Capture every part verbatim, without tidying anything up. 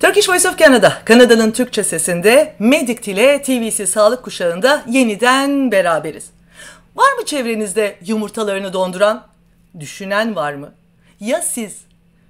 Turkish Voice of Canada, Kanada'nın Türkçe sesinde MEDICTE ile T V C Sağlık Kuşağı'nda yeniden beraberiz. Var mı çevrenizde yumurtalarını donduran? Düşünen var mı? Ya siz?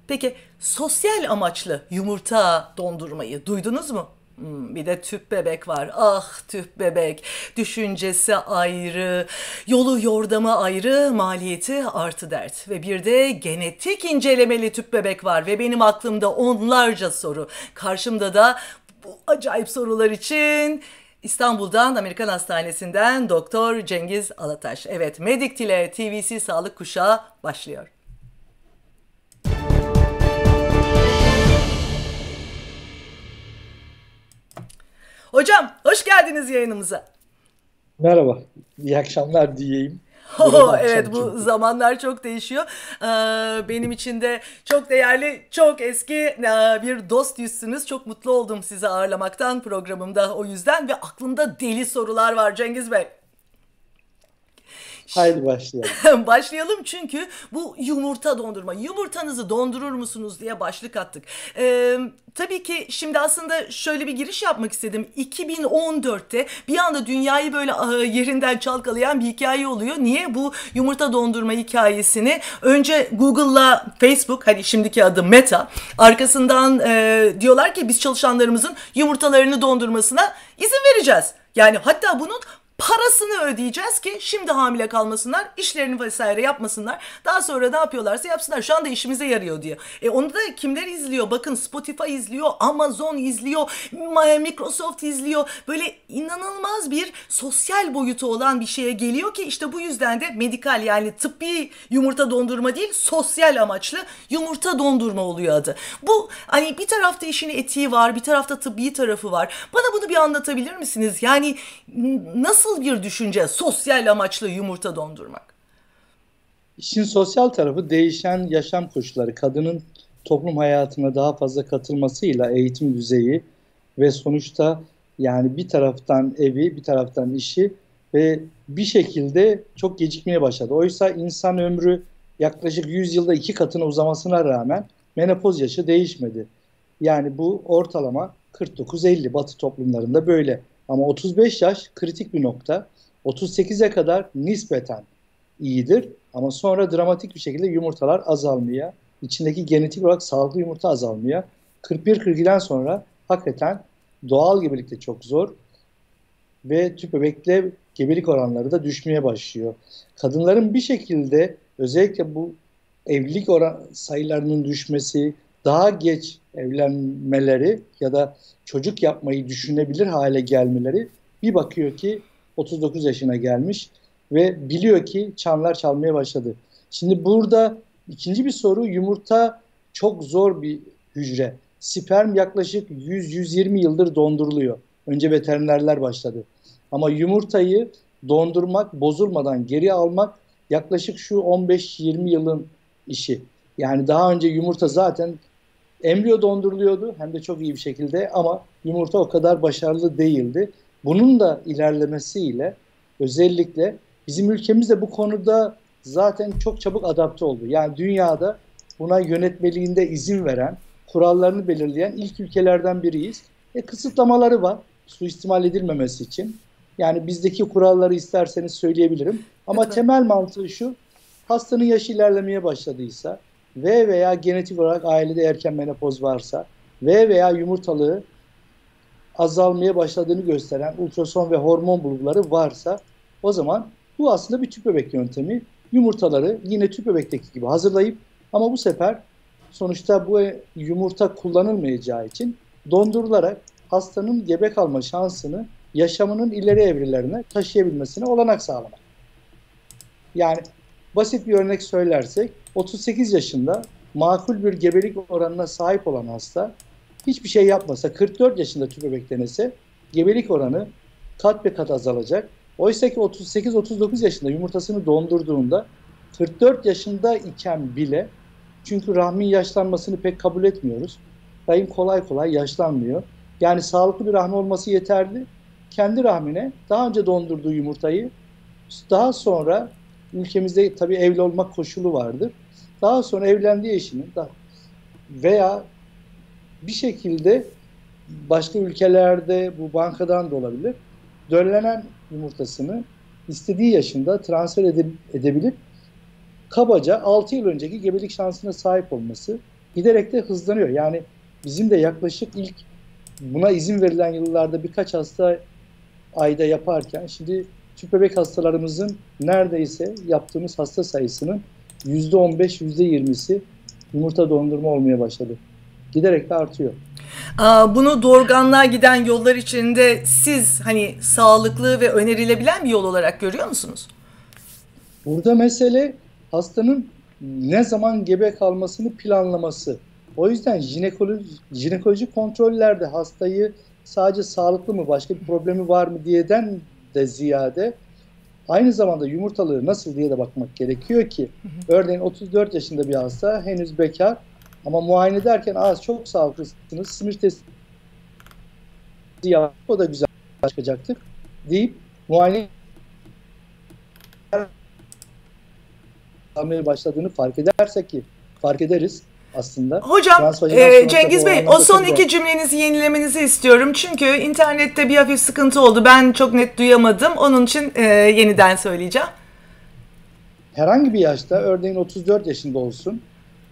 Peki sosyal amaçlı yumurta dondurmayı duydunuz mu? Hmm, bir de tüp bebek var. Ah tüp bebek. Düşüncesi ayrı, yolu yordama ayrı, maliyeti artı dert. Ve bir de genetik incelemeli tüp bebek var ve benim aklımda onlarca soru. Karşımda da bu acayip sorular için İstanbul'dan, Amerikan Hastanesi'nden Doktor Cengiz Alataş. Evet, MEDICTE ile T V C Sağlık Kuşağı başlıyor. Hocam, hoş geldiniz yayınımıza. Merhaba, iyi akşamlar diyeyim. Oh, evet, bu zamanlar çok değişiyor. Benim için de çok değerli, çok eski bir dost yüzsünüz. Çok mutlu oldum sizi ağırlamaktan programımda o yüzden ve aklımda deli sorular var Cengiz Bey. Haydi başlayalım. Başlayalım çünkü bu yumurta dondurma. Yumurtanızı dondurur musunuz diye başlık attık. Ee, tabii ki şimdi aslında şöyle bir giriş yapmak istedim. iki bin on dörtte bir anda dünyayı böyle yerinden çalkalayan bir hikaye oluyor. Niye? Bu yumurta dondurma hikayesini önce Google'la Facebook, hani şimdiki adı Meta, arkasından e, diyorlar ki biz çalışanlarımızın yumurtalarını dondurmasına izin vereceğiz. Yani hatta bunun parasını ödeyeceğiz ki şimdi hamile kalmasınlar, işlerini vesaire yapmasınlar. Daha sonra ne yapıyorlarsa yapsınlar. Şu anda işimize yarıyor diyor. E onu da kimler izliyor? Bakın Spotify izliyor, Amazon izliyor, Microsoft izliyor. Böyle inanılmaz bir sosyal boyutu olan bir şeye geliyor ki işte bu yüzden de medikal, yani tıbbi yumurta dondurma değil, sosyal amaçlı yumurta dondurma oluyor adı. Bu hani bir tarafta işin etiği var, bir tarafta tıbbi tarafı var. Bana bunu bir anlatabilir misiniz? Yani nasıl bir düşünce sosyal amaçlı yumurta dondurmak? İşin sosyal tarafı değişen yaşam koşulları, kadının toplum hayatına daha fazla katılmasıyla eğitim düzeyi ve sonuçta yani bir taraftan evi, bir taraftan işi ve bir şekilde çok gecikmeye başladı. Oysa insan ömrü yaklaşık yüz yılda iki katına uzamasına rağmen menopoz yaşı değişmedi. Yani bu ortalama kırk dokuz elli Batı toplumlarında böyle. Ama otuz beş yaş kritik bir nokta. otuz sekize kadar nispeten iyidir. Ama sonra dramatik bir şekilde yumurtalar azalmaya, içindeki genetik olarak sağlıklı yumurta azalmaya. kırk bir kırk ikiden sonra hakikaten doğal gebelik de çok zor. Ve tüp bebekle gebelik oranları da düşmeye başlıyor. Kadınların bir şekilde özellikle bu evlilik oran sayılarının düşmesi, daha geç evlenmeleri ya da çocuk yapmayı düşünebilir hale gelmeleri, bir bakıyor ki otuz dokuz yaşına gelmiş ve biliyor ki çanlar çalmaya başladı. Şimdi burada ikinci bir soru, yumurta çok zor bir hücre. Sperm yaklaşık yüz yüz yirmi yıldır donduruluyor. Önce veterinerler başladı. Ama yumurtayı dondurmak, bozulmadan geri almak yaklaşık şu on beş yirmi yılın işi. Yani daha önce yumurta zaten embriyo donduruluyordu, hem de çok iyi bir şekilde, ama yumurta o kadar başarılı değildi. Bunun da ilerlemesiyle özellikle bizim ülkemizde bu konuda zaten çok çabuk adapte oldu. Yani dünyada buna yönetmeliğinde izin veren, kurallarını belirleyen ilk ülkelerden biriyiz. E, kısıtlamaları var suistimal edilmemesi için. Yani bizdeki kuralları isterseniz söyleyebilirim. Ama evet, temel mantığı şu: hastanın yaşı ilerlemeye başladıysa ve veya genetik olarak ailede erken menopoz varsa ve veya yumurtalığı azalmaya başladığını gösteren ultrason ve hormon bulguları varsa, o zaman bu aslında bir tüp bebek yöntemi. Yumurtaları yine tüp bebekteki gibi hazırlayıp, ama bu sefer sonuçta bu yumurta kullanılmayacağı için dondurularak hastanın gebe kalma şansını yaşamının ileri evrelerine taşıyabilmesine olanak sağlamak. Yani basit bir örnek söylersek, otuz sekiz yaşında makul bir gebelik oranına sahip olan hasta hiçbir şey yapmasa, kırk dört yaşında tüp bebek denese gebelik oranı kat be kat azalacak. Oysa ki otuz sekiz otuz dokuz yaşında yumurtasını dondurduğunda, kırk dört yaşında iken bile, çünkü rahmin yaşlanmasını pek kabul etmiyoruz. Rahim kolay kolay yaşlanmıyor. Yani sağlıklı bir rahmi olması yeterli. Kendi rahmine daha önce dondurduğu yumurtayı daha sonra, ülkemizde tabii evli olmak koşulu vardır, daha sonra evlendiği eşinin veya bir şekilde başka ülkelerde, bu bankadan da olabilir, döllenen yumurtasını istediği yaşında transfer edeb- edebilip kabaca altı yıl önceki gebelik şansına sahip olması giderek de hızlanıyor. Yani bizim de yaklaşık ilk buna izin verilen yıllarda birkaç hasta ayda yaparken şimdi tüp bebek hastalarımızın neredeyse yaptığımız hasta sayısının yüzde on beş, yüzde yirmisi yumurta dondurma olmaya başladı. Giderek de artıyor. Bunu doğurganlığa giden yollar içinde siz hani sağlıklı ve önerilebilen bir yol olarak görüyor musunuz? Burada mesele hastanın ne zaman gebe kalmasını planlaması. O yüzden jinekoloji, jinekoloji kontrollerde hastayı sadece sağlıklı mı, başka bir problemi var mı diyeden de ziyade aynı zamanda yumurtalığı nasıl diye de bakmak gerekiyor ki. Hı hı. Örneğin otuz dört yaşında bir hasta, henüz bekar ama muayene ederken az çok sağlıklısınız, simir testi yapıp o da güzel çıkacaktır deyip muayene başladığını fark edersek ki fark ederiz aslında. Hocam e, Cengiz Bey, o son iki cümlenizi yenilemenizi istiyorum. Çünkü internette bir hafif sıkıntı oldu. Ben çok net duyamadım. Onun için e, yeniden söyleyeceğim. Herhangi bir yaşta, örneğin otuz dört yaşında olsun.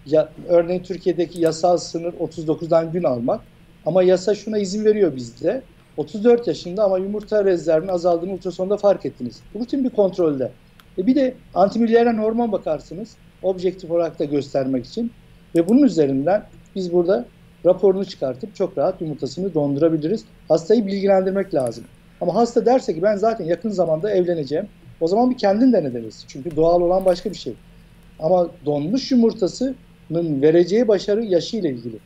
Ya, örneğin Türkiye'deki yasal sınır otuz dokuzdan gün almak. Ama yasa şuna izin veriyor bizde. otuz dört yaşında ama yumurta rezervinin azaldığını ultrasonda fark ettiniz. Rutin bir kontrolde. E bir de antimülleren hormon bakarsınız. Objektif olarak da göstermek için. Ve bunun üzerinden biz burada raporunu çıkartıp çok rahat yumurtasını dondurabiliriz. Hastayı bilgilendirmek lazım. Ama hasta derse ki ben zaten yakın zamanda evleneceğim, o zaman bir kendin dene deriz. Çünkü doğal olan başka bir şey. Ama donmuş yumurtasının vereceği başarı yaşıyla ilgili.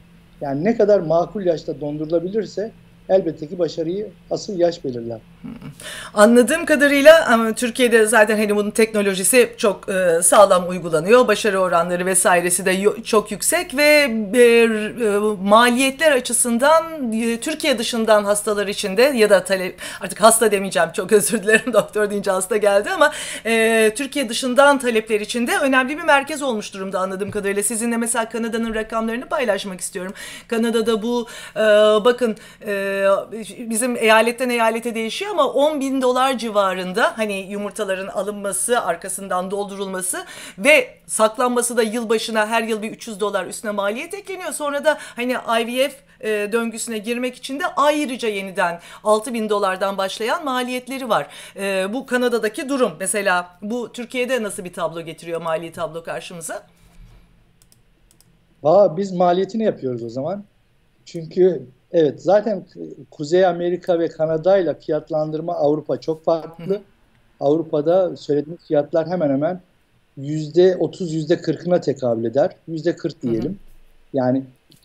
Yani ne kadar makul yaşta dondurulabilirse elbette ki başarıyı asıl yaş belirler. Anladığım kadarıyla ama Türkiye'de zaten hani bunun teknolojisi çok sağlam uygulanıyor. Başarı oranları vesairesi de çok yüksek ve maliyetler açısından Türkiye dışından hastalar için de ya da talep, artık hasta demeyeceğim, çok özür dilerim, doktor deyince hasta geldi ama Türkiye dışından talepler için de önemli bir merkez olmuş durumda anladığım kadarıyla. Sizinle mesela Kanada'nın rakamlarını paylaşmak istiyorum. Kanada'da bu bakın bizim eyaletten eyalete değişiyor ama on bin dolar civarında hani yumurtaların alınması, arkasından doldurulması ve saklanması da yılbaşına her yıl bir üç yüz dolar üstüne maliyet ekleniyor. Sonra da hani I V F döngüsüne girmek için de ayrıca yeniden altı bin dolardan başlayan maliyetleri var. Bu Kanada'daki durum. Mesela bu Türkiye'de nasıl bir tablo getiriyor, mali tablo karşımıza? Aa, biz maliyetini yapıyoruz o zaman. Çünkü evet, zaten Kuzey Amerika ve Kanada ile fiyatlandırma Avrupa çok farklı. Hı. Avrupa'da söylediğimiz fiyatlar hemen hemen yüzde otuz, yüzde kırkına tekabül eder. yüzde kırk diyelim. Hı hı. Yani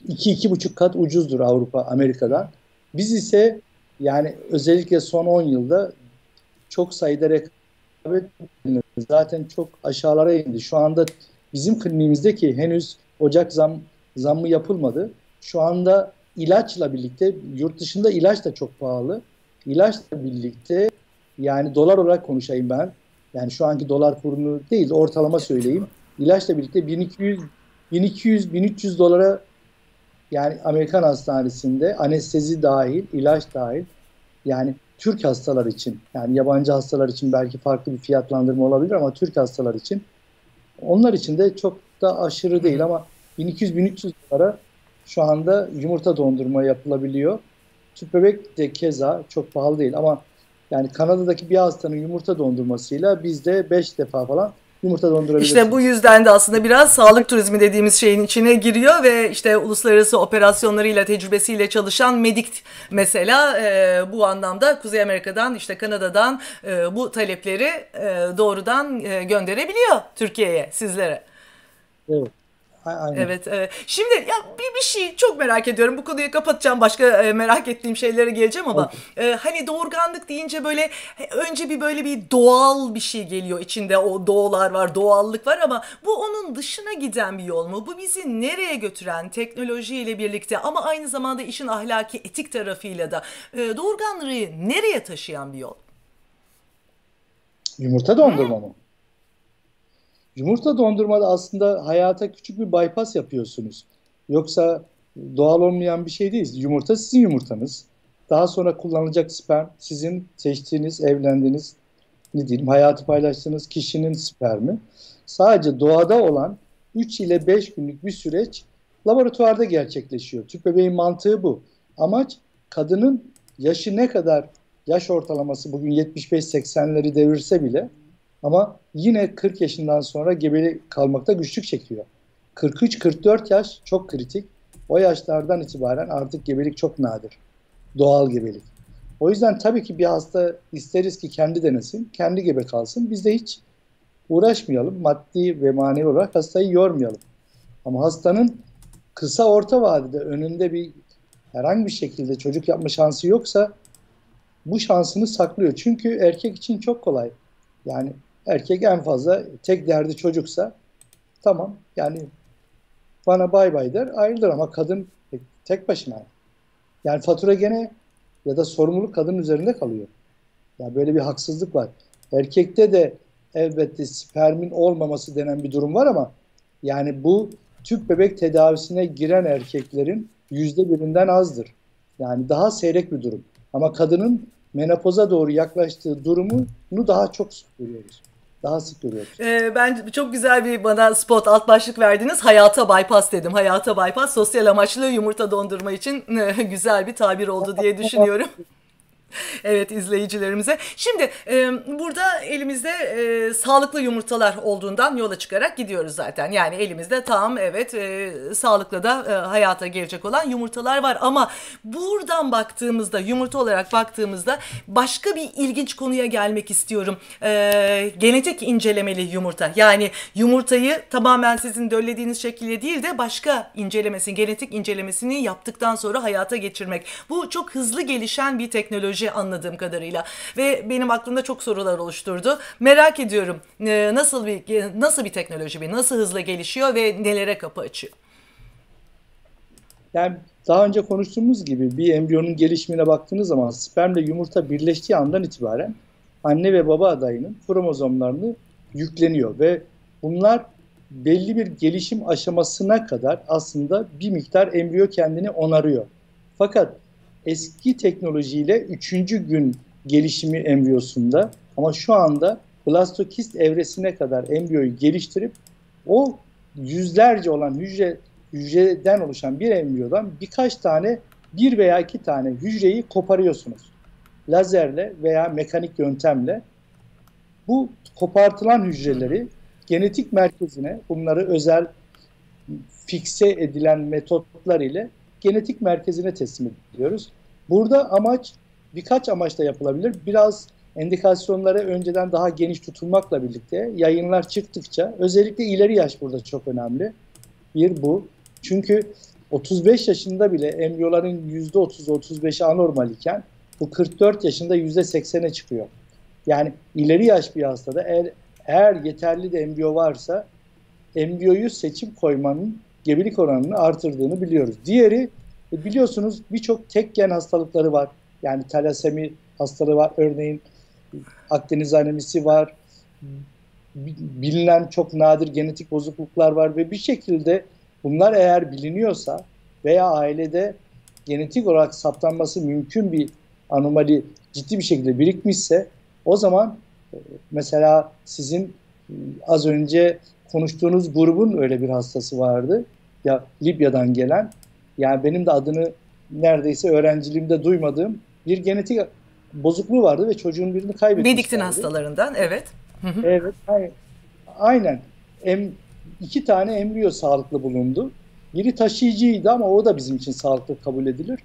iki, iki buçuk kat ucuzdur Avrupa, Amerika'dan. Biz ise yani özellikle son on yılda çok sayıda rekabet zaten çok aşağılara indi. Şu anda bizim kliniğimizdeki henüz Ocak zam, zammı yapılmadı. Şu anda İlaçla birlikte, yurt dışında ilaç da çok pahalı. İlaçla birlikte, yani dolar olarak konuşayım ben. Yani şu anki dolar kurunu değil, ortalama söyleyeyim. İlaçla birlikte bin iki yüz, bin üç yüz dolara yani Amerikan hastanesinde anestezi dahil, ilaç dahil. Yani Türk hastalar için, yani yabancı hastalar için belki farklı bir fiyatlandırma olabilir ama Türk hastalar için, onlar için de çok da aşırı değil ama bin iki yüz, bin üç yüz dolara şu anda yumurta dondurma yapılabiliyor. Tüp bebek de keza çok pahalı değil ama yani Kanada'daki bir hastanın yumurta dondurmasıyla bizde beş defa falan yumurta dondurabiliriz. İşte bu yüzden de aslında biraz sağlık turizmi dediğimiz şeyin içine giriyor ve işte uluslararası operasyonlarıyla, tecrübesiyle çalışan MEDICTE mesela e, bu anlamda Kuzey Amerika'dan, işte Kanada'dan e, bu talepleri e, doğrudan e, gönderebiliyor Türkiye'ye, sizlere. Evet. Aynen. Evet, evet. Şimdi ya bir, bir şey çok merak ediyorum. Bu konuyu kapatacağım. Başka e, merak ettiğim şeylere geleceğim ama e, hani doğurganlık deyince böyle önce bir böyle bir doğal bir şey geliyor. İçinde o doğalar var, doğallık var ama bu onun dışına giden bir yol mu? Bu bizi nereye götüren teknolojiyle birlikte ama aynı zamanda işin ahlaki, etik tarafıyla da e, doğurganlığı nereye taşıyan bir yol? Yumurta dondurma Hı? mı? Yumurta dondurmada aslında hayata küçük bir bypass yapıyorsunuz. Yoksa doğal olmayan bir şey değil. Yumurta sizin yumurtanız. Daha sonra kullanılacak sperm sizin seçtiğiniz, evlendiğiniz, ne diyeyim, hayatı paylaştığınız kişinin spermi. Sadece doğada olan üç ile beş günlük bir süreç laboratuvarda gerçekleşiyor. Tüp bebeğin mantığı bu. Amaç kadının yaşı ne kadar, yaş ortalaması bugün yetmiş beş seksenleri devirse bile ama yine kırk yaşından sonra gebeli kalmakta güçlük çekiyor. kırk üç kırk dört yaş çok kritik. O yaşlardan itibaren artık gebelik çok nadir. Doğal gebelik. O yüzden tabii ki bir hasta isteriz ki kendi denesin, kendi gebe kalsın. Biz de hiç uğraşmayalım. Maddi ve manevi olarak hastayı yormayalım. Ama hastanın kısa orta vadede önünde bir herhangi bir şekilde çocuk yapma şansı yoksa bu şansını saklıyor. Çünkü erkek için çok kolay. Yani erkek en fazla tek derdi çocuksa tamam yani bana bay bay der ayrılır ama kadın tek başına. Yani fatura gene ya da sorumluluk kadının üzerinde kalıyor. Yani böyle bir haksızlık var. Erkekte de elbette spermin olmaması denen bir durum var ama yani bu tüp bebek tedavisine giren erkeklerin yüzde birinden azdır. Yani daha seyrek bir durum. Ama kadının menopoza doğru yaklaştığı durumunu daha çok görüyoruz. Daha sık görüyoruz. Ee, ben çok güzel bir bana spot alt başlık verdiniz. Hayata bypass dedim. Hayata bypass sosyal amaçlı yumurta dondurma için güzel bir tabir oldu diye düşünüyorum. Evet izleyicilerimize. Şimdi e, burada elimizde e, sağlıklı yumurtalar olduğundan yola çıkarak gidiyoruz zaten. Yani elimizde tam evet e, sağlıkla da e, hayata gelecek olan yumurtalar var. Ama buradan baktığımızda yumurta olarak baktığımızda başka bir ilginç konuya gelmek istiyorum. E, genetik incelemeli yumurta. Yani yumurtayı tamamen sizin döllediğiniz şekilde değil de başka incelemesini, genetik incelemesini yaptıktan sonra hayata geçirmek. Bu çok hızlı gelişen bir teknoloji. Anladığım kadarıyla ve benim aklımda çok sorular oluşturdu. Merak ediyorum nasıl bir nasıl bir teknoloji, nasıl hızla gelişiyor ve nelere kapı açıyor? Yani daha önce konuştuğumuz gibi bir embriyonun gelişimine baktığınız zaman spermle yumurta birleştiği andan itibaren anne ve baba adayının kromozomlarını yükleniyor ve bunlar belli bir gelişim aşamasına kadar aslında bir miktar embriyo kendini onarıyor. Fakat eski teknolojiyle üçüncü gün gelişimi embriyosunda ama şu anda blastokist evresine kadar embriyoyu geliştirip o yüzlerce olan hücre, hücreden oluşan bir embriyodan birkaç tane, bir veya iki tane hücreyi koparıyorsunuz. Lazerle veya mekanik yöntemle bu kopartılan hücreleri genetik merkezine, bunları özel fikse edilen metotlar ile genetik merkezine teslim ediyoruz. Burada amaç birkaç amaçla yapılabilir. Biraz endikasyonlara önceden daha geniş tutulmakla birlikte yayınlar çıktıkça özellikle ileri yaş burada çok önemli. Bir bu. Çünkü otuz beş yaşında bile embriyoların yüzde otuz otuz beşi anormal iken bu kırk dört yaşında yüzde seksene çıkıyor. Yani ileri yaş bir hastada eğer, eğer yeterli de embriyo varsa embriyoyu seçim koymanın gebelik oranını artırdığını biliyoruz. Diğeri biliyorsunuz birçok tek gen hastalıkları var. Yani talasemi hastalığı var. Örneğin Akdeniz anemisi var. Bilinen çok nadir genetik bozukluklar var ve bir şekilde bunlar eğer biliniyorsa veya ailede genetik olarak saptanması mümkün bir anomali ciddi bir şekilde birikmişse o zaman mesela sizin az önce konuştuğunuz grubun öyle bir hastası vardı. Ya Libya'dan gelen, yani benim de adını neredeyse öğrenciliğimde duymadığım bir genetik bozukluğu vardı ve çocuğun birini kaybetmişti. MEDICTE hastalarından, evet. Evet, aynen. Em, iki tane embriyo sağlıklı bulundu. Biri taşıyıcıydı ama o da bizim için sağlıklı kabul edilir.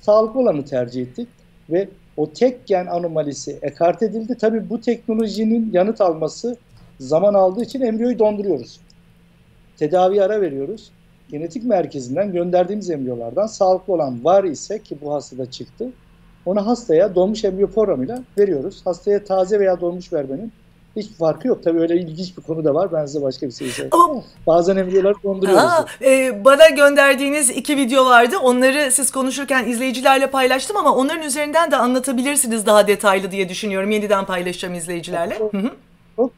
Sağlıklı olanı tercih ettik ve o tek gen anomalisi ekart edildi. Tabii bu teknolojinin yanıt alması zaman aldığı için embriyoyu donduruyoruz. Tedaviye ara veriyoruz. Genetik merkezinden gönderdiğimiz embriyolardan sağlıklı olan var ise ki bu hastada çıktı. Onu hastaya donmuş embriyo programıyla veriyoruz. Hastaya taze veya donmuş vermenin hiç farkı yok. Tabii öyle ilginç bir konu da var. Ben size başka bir şey söyleyeyim. Bazen embriyoları donduruyoruz. Aa, e, bana gönderdiğiniz iki video vardı. Onları siz konuşurken izleyicilerle paylaştım ama onların üzerinden de anlatabilirsiniz daha detaylı diye düşünüyorum. Yeniden paylaşacağım izleyicilerle. Evet. Hı-hı.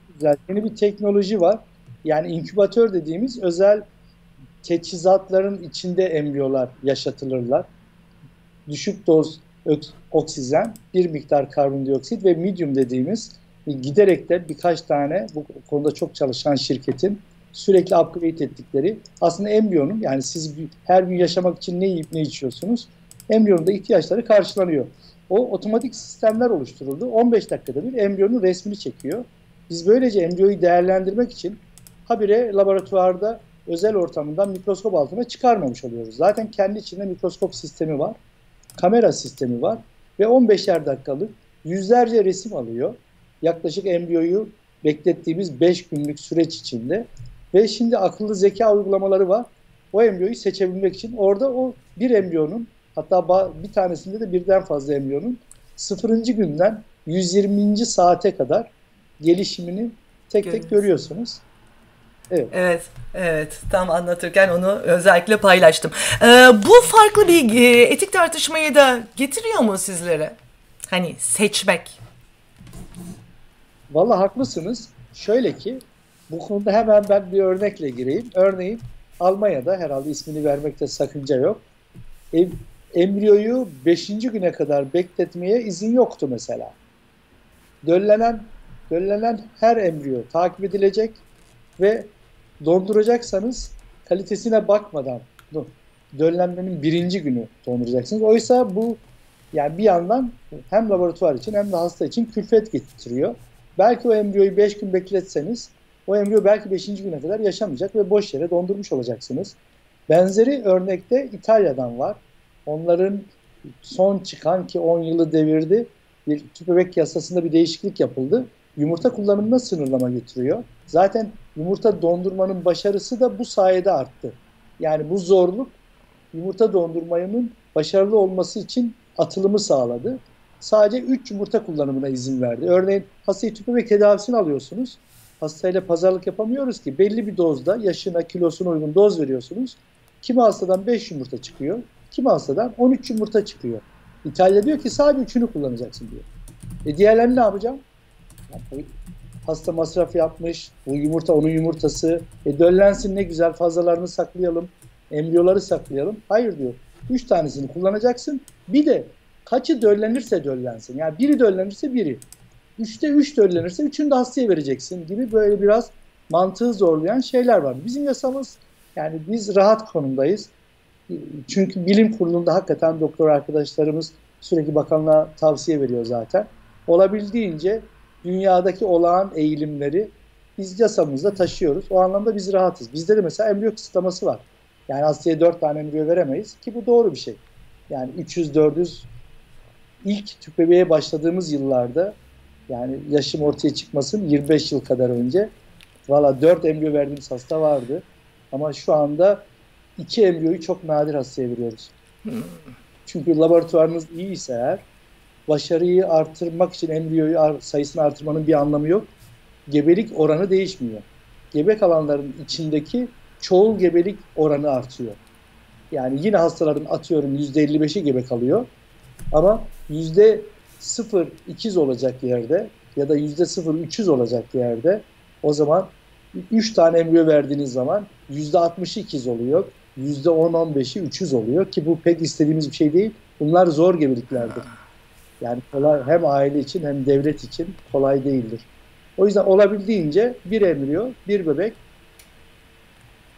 Yeni bir teknoloji var. Yani inkübatör dediğimiz özel teçhizatların içinde embriyolar yaşatılırlar. Düşük doz oksijen, bir miktar karbondioksit ve medium dediğimiz giderek de birkaç tane bu konuda çok çalışan şirketin sürekli upgrade ettikleri aslında embriyonun, yani siz her gün yaşamak için ne yiyip ne içiyorsunuz, embriyonun da ihtiyaçları karşılanıyor. O otomatik sistemler oluşturuldu. on beş dakikada bir embriyonun resmini çekiyor. Biz böylece embriyoyu değerlendirmek için habire laboratuvarda özel ortamından mikroskop altına çıkarmamış oluyoruz. Zaten kendi içinde mikroskop sistemi var, kamera sistemi var ve on beşer dakikalık yüzlerce resim alıyor. Yaklaşık embriyoyu beklettiğimiz beş günlük süreç içinde ve şimdi akıllı zeka uygulamaları var. O embriyoyu seçebilmek için orada o bir embriyonun, hatta bir tanesinde de birden fazla embriyonun sıfırıncı günden yüz yirminci saate kadar gelişimini tek Görünüz. tek görüyorsunuz. Evet. evet, evet. Tam anlatırken onu özellikle paylaştım. Ee, bu farklı bir etik tartışmayı da getiriyor mu sizlere? Hani seçmek. Vallahi haklısınız. Şöyle ki, bu konuda hemen ben bir örnekle gireyim. Örneğin Almanya'da, herhalde ismini vermekte sakınca yok, Em, embriyoyu beşinci güne kadar bekletmeye izin yoktu mesela. Döllenen, döllenen her embriyo takip edilecek ve donduracaksanız kalitesine bakmadan döllenmenin birinci günü donduracaksınız. Oysa bu, yani bir yandan hem laboratuvar için hem de hasta için külfet getiriyor. Belki o embriyoyu beş gün bekletseniz o embriyo belki beşinci güne kadar yaşamayacak ve boş yere dondurmuş olacaksınız. Benzeri örnekte İtalya'dan var. Onların son çıkan, ki on yılı devirdi, bir tüp bebek yasasında bir değişiklik yapıldı. Yumurta kullanımına sınırlama getiriyor. Zaten yumurta dondurmanın başarısı da bu sayede arttı. Yani bu zorluk yumurta dondurmanın başarılı olması için atılımı sağladı. Sadece üç yumurta kullanımına izin verdi. Örneğin hastayı tüp bebek tedavisini alıyorsunuz. Hastayla pazarlık yapamıyoruz ki. Belli bir dozda, yaşına, kilosuna uygun doz veriyorsunuz. Kimi hastadan beş yumurta çıkıyor, kimi hastadan on üç yumurta çıkıyor. İtalya diyor ki sadece üçünü kullanacaksın diyor. E diğerlerini ne yapacağım? Yani hasta masraf yapmış, bu yumurta onun yumurtası. E döllensin ne güzel, fazlalarını saklayalım, embriyoları saklayalım. Hayır diyor, üç tanesini kullanacaksın. Bir de kaçı döllenirse döllensin. Yani biri döllenirse biri. üçte üç döllenirse üçünü de hastaya vereceksin gibi böyle biraz mantığı zorlayan şeyler var. Bizim yasamız, yani biz rahat konumdayız. Çünkü bilim kurulunda hakikaten doktor arkadaşlarımız sürekli bakanlığa tavsiye veriyor zaten. Olabildiğince dünyadaki olağan eğilimleri biz yasamızda taşıyoruz. O anlamda biz rahatız. Bizde de mesela embriyo kısıtlaması var. Yani hastaya dört tane embriyo veremeyiz ki bu doğru bir şey. Yani üç yüz dört yüz ilk tüp bebeğe başladığımız yıllarda, yani yaşım ortaya çıkmasın yirmi beş yıl kadar önce, valla dört embriyo verdiğimiz hasta vardı. Ama şu anda iki embriyoyu çok nadir hastaya veriyoruz. Çünkü laboratuvarınız iyi ise eğer, başarıyı artırmak için embriyoyu sayısını artırmanın bir anlamı yok. Gebelik oranı değişmiyor. Gebe kalanların içindeki çoğul gebelik oranı artıyor. Yani yine hastaların atıyorum yüzde elli beşi gebe kalıyor. Ama yüzde sıfır ikiz olacak yerde ya da yüzde sıfır üç yüz olacak yerde, o zaman üç tane embriyo verdiğiniz zaman yüzde altmışı ikiz oluyor, yüzde on on beşi üç yüz oluyor ki bu pek istediğimiz bir şey değil. Bunlar zor gebeliklerdir. Yani kolay, hem aile için hem devlet için kolay değildir. O yüzden olabildiğince bir embriyo, bir bebek,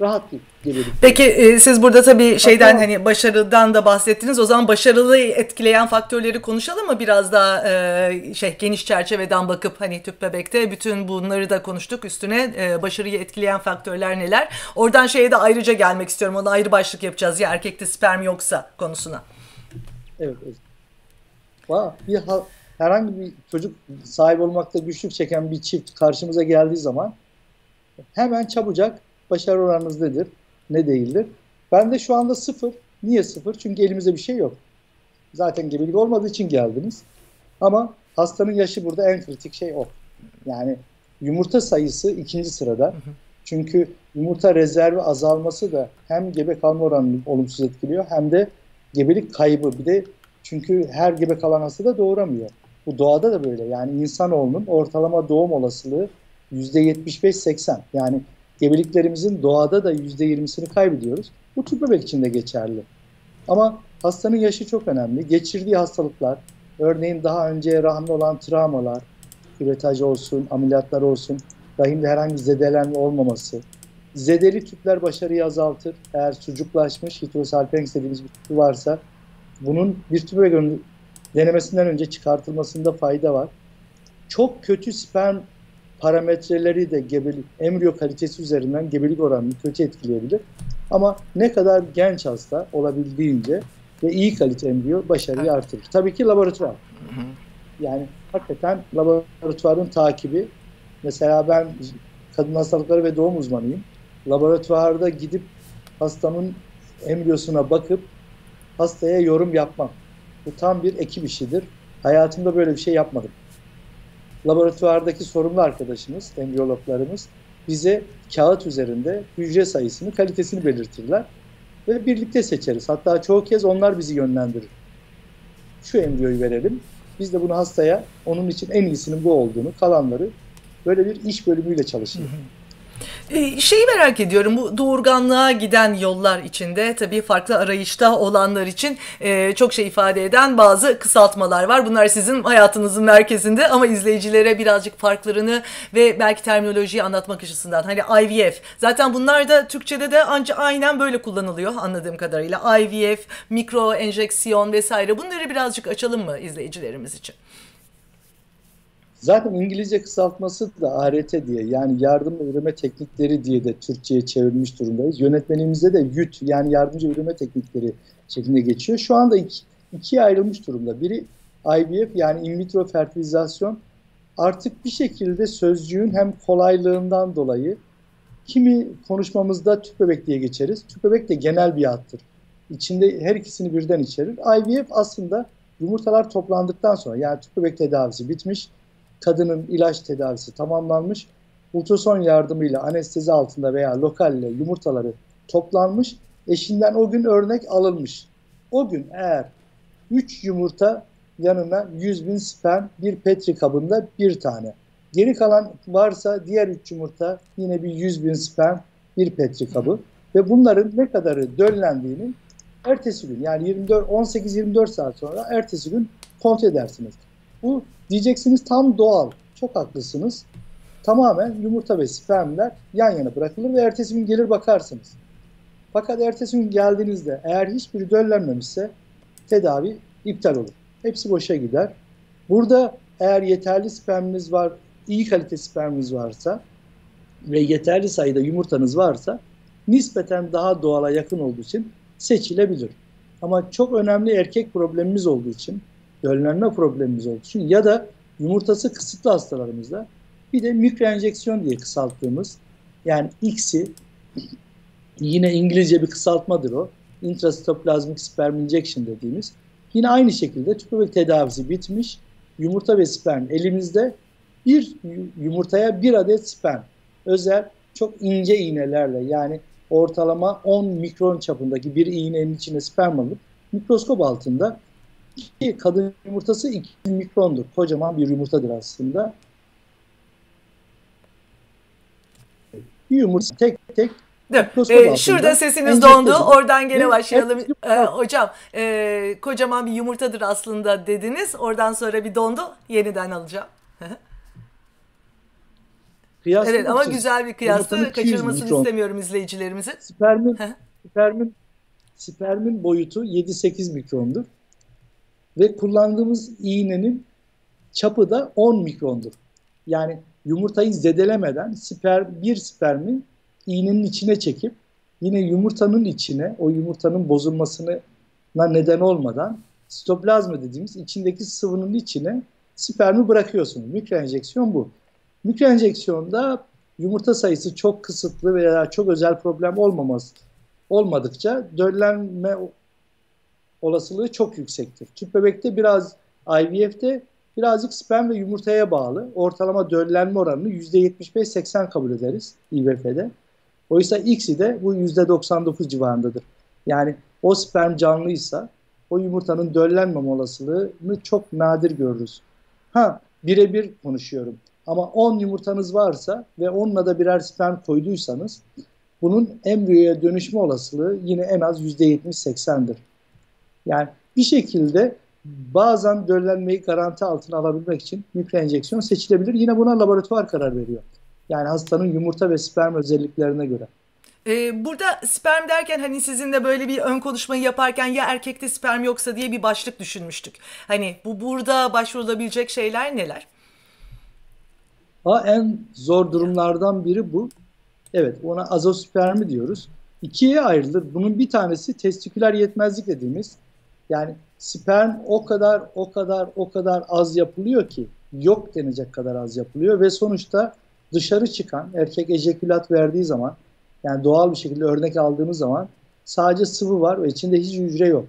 rahat bir gebelik. Peki e, siz burada tabii şeyden, hatta, hani başarıdan da bahsettiniz. O zaman başarılı etkileyen faktörleri konuşalım mı biraz daha e, şey geniş çerçeveden bakıp, hani tüp bebekte bütün bunları da konuştuk. Üstüne e, başarıyı etkileyen faktörler neler? Oradan şeye de ayrıca gelmek istiyorum. Ona ayrı başlık yapacağız ya, erkekte sperm yoksa konusuna. Evet. evet. Vah, bir herhangi bir çocuk sahibi olmakta güçlük çeken bir çift karşımıza geldiği zaman hemen çabucak başarı oranınız nedir, ne değildir? Ben de şu anda sıfır. Niye sıfır? Çünkü elimizde bir şey yok. Zaten gebelik olmadığı için geldiniz. Ama hastanın yaşı burada en kritik şey o. Yani yumurta sayısı ikinci sırada. Çünkü yumurta rezervi azalması da hem gebe kalma oranını olumsuz etkiliyor hem de gebelik kaybı. Bir de çünkü her gebe kalan hasta da doğuramıyor. Bu doğada da böyle. Yani insanoğlunun ortalama doğum olasılığı yüzde yetmiş beş seksen. Yani gebeliklerimizin doğada da yüzde yirmisini kaybediyoruz. Bu tüp bebek için de geçerli. Ama hastanın yaşı çok önemli. Geçirdiği hastalıklar, örneğin daha önce rahimde olan travmalar, küretaj olsun, ameliyatlar olsun, rahimde herhangi zedelenme olmaması. Zedeli tüpler başarıyı azaltır. Eğer sucuklaşmış heterosalpenks dediğimiz bir tüp varsa bunun bir tüp bebek denemesinden önce çıkartılmasında fayda var. Çok kötü sperm parametreleri de gebelik, embriyo kalitesi üzerinden gebelik oranını kötü etkileyebilir. Ama ne kadar genç hasta olabildiğince ve iyi kalite embriyo başarıyı artırır. Tabii ki laboratuvar. Yani hakikaten laboratuvarın takibi. Mesela ben kadın hastalıkları ve doğum uzmanıyım. Laboratuvarda gidip hastanın embriyosuna bakıp hastaya yorum yapmam. Bu tam bir ekip işidir. Hayatımda böyle bir şey yapmadım. Laboratuvardaki sorumlu arkadaşımız, embriyologlarımız bize kağıt üzerinde hücre sayısını, kalitesini belirtirler. Ve birlikte seçeriz. Hatta çoğu kez onlar bizi yönlendirir. Şu embriyoyu verelim. Biz de bunu hastaya, onun için en iyisinin bu olduğunu, kalanları böyle bir iş bölümüyle çalışıyoruz. E, şeyi merak ediyorum, bu doğurganlığa giden yollar içinde tabii farklı arayışta olanlar için e, çok şey ifade eden bazı kısaltmalar var. Bunlar sizin hayatınızın merkezinde ama izleyicilere birazcık farklarını ve belki terminolojiyi anlatmak açısından. Hani I V F, zaten bunlar da Türkçe'de de ancak aynen böyle kullanılıyor anladığım kadarıyla. I V F, mikro enjeksiyon vesaire, bunları birazcık açalım mı izleyicilerimiz için? Zaten İngilizce kısaltması da A R T diye, yani yardım üreme teknikleri diye de Türkçe'ye çevirmiş durumdayız. Yönetmenimizde de Y U T, yani yardımcı üreme teknikleri şeklinde geçiyor. Şu anda iki, ikiye ayrılmış durumda. Biri I V F, yani in vitro fertilizasyon. Artık bir şekilde sözcüğün hem kolaylığından dolayı kimi konuşmamızda tüp bebek diye geçeriz. Tüp bebek de genel bir attır. İçinde her ikisini birden içerir. I V F aslında yumurtalar toplandıktan sonra, yani tüp bebek tedavisi bitmiş, kadının ilaç tedavisi tamamlanmış, ultrason yardımıyla anestezi altında veya lokalle yumurtaları toplanmış, eşinden o gün örnek alınmış. O gün eğer üç yumurta yanına yüz bin sperm bir petri kabında bir tane, geri kalan varsa diğer üç yumurta yine bir yüz bin sperm bir petri kabı ve bunların ne kadarı döllendiğini ertesi gün, yani on sekiz yirmi dört saat sonra ertesi gün kontrol edersiniz. Bu diyeceksiniz tam doğal, çok haklısınız. Tamamen yumurta ve spermler yan yana bırakılır ve ertesi gün gelir bakarsınız. Fakat ertesi gün geldiğinizde eğer hiçbiri döllenmemişse tedavi iptal olur. Hepsi boşa gider. Burada eğer yeterli sperminiz var, iyi kalite sperminiz varsa ve yeterli sayıda yumurtanız varsa nispeten daha doğala yakın olduğu için seçilebilir. Ama çok önemli erkek problemimiz olduğu için, döllenme problemimiz olduğu için ya da yumurtası kısıtlı hastalarımızda bir de mikroenjeksiyon diye kısalttığımız, yani X'i yine İngilizce bir kısaltmadır o. Intrastoplazmic sperm injection dediğimiz. Yine aynı şekilde tüp bebek tedavisi bitmiş. Yumurta ve sperm elimizde, bir yumurtaya bir adet sperm. Özel çok ince iğnelerle, yani ortalama on mikron çapındaki bir iğnenin içine sperm alıp mikroskop altında, ki kadın yumurtası iki mikrondur. Kocaman bir yumurtadır aslında. Bir yumurta tek tek. Ee, şurada sesiniz dondu. Oradan gene başlayalım. Ee, hocam e, kocaman bir yumurtadır aslında dediniz. Oradan sonra bir dondu. Yeniden alacağım. Evet, ama güzel bir kıyastı. Kaçırmasını istemiyorum izleyicilerimizin. Spermin, spermin, spermin boyutu yedi sekiz mikrondur. Ve kullandığımız iğnenin çapı da on mikrondur. Yani yumurtayı zedelemeden sper, bir spermi iğnenin içine çekip yine yumurtanın içine, o yumurtanın bozulmasına neden olmadan sitoplazma dediğimiz içindeki sıvının içine spermi bırakıyorsunuz. Mikroenjeksiyon bu. Mikroenjeksiyonda yumurta sayısı çok kısıtlı veya çok özel problem olmaması, olmadıkça döllenme olasılığı çok yüksektir. Tüp bebekte biraz, I V F'de birazcık sperm ve yumurtaya bağlı. Ortalama döllenme oranını yüzde yetmiş beş seksen kabul ederiz I V F'de. Oysa X'i de bu yüzde doksan dokuz civarındadır. Yani o sperm canlıysa o yumurtanın döllenmeme olasılığını çok nadir görürüz. Ha, birebir konuşuyorum. Ama on yumurtanız varsa ve onunla da birer sperm koyduysanız bunun embriyoya dönüşme olasılığı yine en az yüzde yetmiş seksendir. Yani bir şekilde bazen döllenmeyi garanti altına alabilmek için mikroenjeksiyon seçilebilir. Yine buna laboratuvar karar veriyor. Yani hastanın yumurta ve sperm özelliklerine göre. Ee, burada sperm derken hani sizinle böyle bir ön konuşmayı yaparken ya erkekte sperm yoksa diye bir başlık düşünmüştük. Hani bu burada başvurulabilecek şeyler neler? Ha, en zor durumlardan biri bu. Evet, ona azospermi diyoruz. İkiye ayrılır. Bunun bir tanesi testiküler yetmezlik dediğimiz. Yani sperm o kadar o kadar o kadar az yapılıyor ki yok denecek kadar az yapılıyor ve sonuçta dışarı çıkan erkek ejekülat verdiği zaman, yani doğal bir şekilde örnek aldığımız zaman sadece sıvı var ve içinde hiç hücre yok.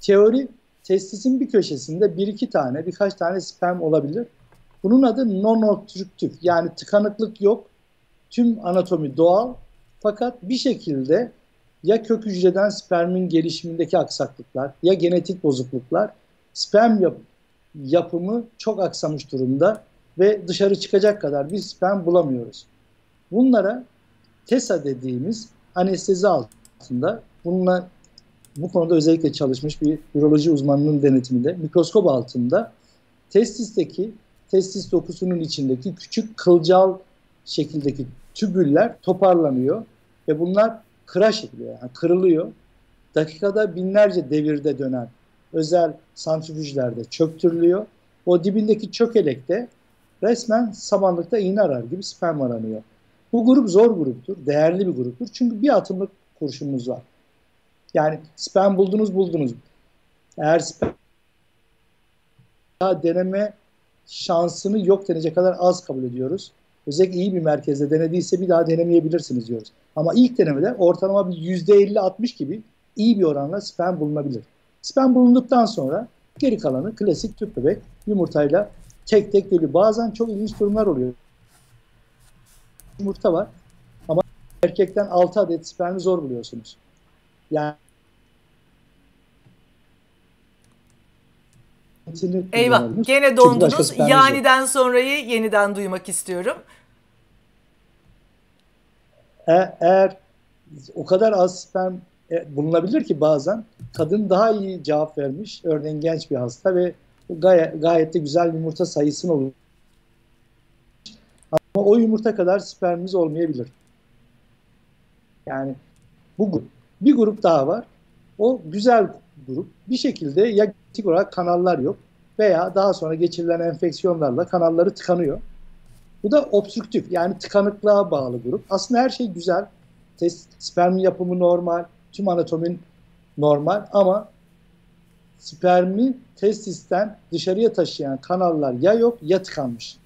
Teori, testisin bir köşesinde bir iki tane birkaç tane sperm olabilir. Bunun adı non-obstrüktif, yani tıkanıklık yok. Tüm anatomi doğal fakat bir şekilde ya kök hücreden spermin gelişimindeki aksaklıklar ya genetik bozukluklar sperm yap yapımı çok aksamış durumda ve dışarı çıkacak kadar bir sperm bulamıyoruz. Bunlara TESA dediğimiz anestezi altında, bununla bu konuda özellikle çalışmış bir üroloji uzmanının denetiminde mikroskop altında testisteki testis dokusunun içindeki küçük kılcal şekildeki tübüller toparlanıyor ve bunlar kıraş ediliyor, yani kırılıyor. Dakikada binlerce devirde dönen özel santrifüjlerde çöktürülüyor. O dibindeki çökelekte resmen samanlıkta iğne arar gibi sperm aranıyor. Bu grup zor gruptur, değerli bir gruptur. Çünkü bir atımlık kurşunumuz var. Yani sperm buldunuz buldunuz. Eğer sperm deneme şansını yok denecek kadar az kabul ediyoruz. Özellikle iyi bir merkezde denediyse bir daha denemeyebilirsiniz diyoruz. Ama ilk denemede ortalama bir yüzde elli altmış gibi iyi bir oranla sperm bulunabilir. Sperm bulunduktan sonra geri kalanı klasik tüp bebek yumurtayla tek tek geliyor. Bazen çok ilginç durumlar oluyor. Yumurta var ama erkekten altı adet spermi zor buluyorsunuz. Yani eyvah, gene dondunuz. Yani'den yok. Sonrayı yeniden duymak istiyorum. Eğer o kadar az sperm bulunabilir ki bazen kadın daha iyi cevap vermiş. Örneğin genç bir hasta ve gayet, gayet de güzel yumurta sayısını olur. Ama o yumurta kadar spermimiz olmayabilir. Yani bu grup. Bir grup daha var. O güzel grup. Bir şekilde ya genetik olarak kanallar yok veya daha sonra geçirilen enfeksiyonlarla kanalları tıkanıyor. Bu da obstrüktif, yani tıkanıklığa bağlı grup. Aslında her şey güzel. Test, spermin yapımı normal, tüm anatomin normal ama spermi testisten dışarıya taşıyan kanallar ya yok ya tıkanmış.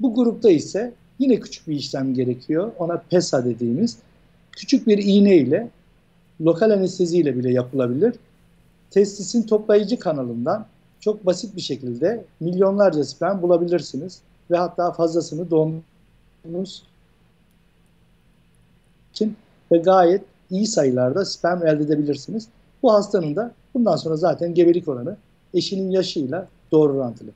Bu grupta ise yine küçük bir işlem gerekiyor. Ona PESA dediğimiz küçük bir iğne ile lokal anesteziyle bile yapılabilir. Testisin toplayıcı kanalından çok basit bir şekilde milyonlarca sperm bulabilirsiniz. Ve hatta fazlasını doğumumuz için ve gayet iyi sayılarda sperm elde edebilirsiniz. Bu hastanın da bundan sonra zaten gebelik oranı eşinin yaşıyla doğru orantılı.